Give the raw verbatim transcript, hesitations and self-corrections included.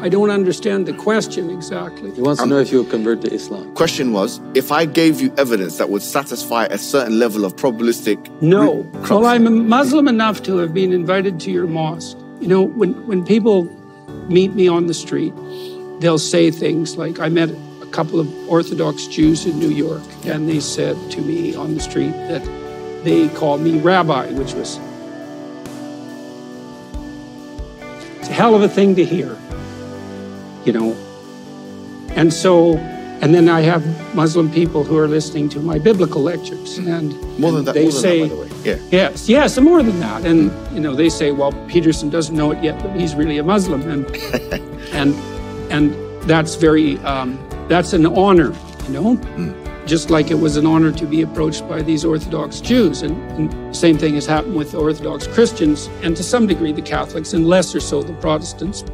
I don't understand the question exactly. He wants to know if you would convert to Islam. Question was, if I gave you evidence that would satisfy a certain level of probabilistic... No. Well, I'm Muslim enough to have been invited to your mosque. You know, when, when people meet me on the street, they'll say things like, I met a couple of Orthodox Jews in New York, and they said to me on the street that they called me rabbi, which was... It's a hell of a thing to hear. You know, and so, and then I have Muslim people who are listening to my biblical lectures, and more than and that, they more than say, that, by the way. Yeah. yes, yes, and more than that, and mm. you know, they say, well, Peterson doesn't know it yet, but he's really a Muslim, and and and that's very, um, that's an honor, you know, mm. just like it was an honor to be approached by these Orthodox Jews, and, and same thing has happened with Orthodox Christians, and to some degree the Catholics, and lesser so the Protestants.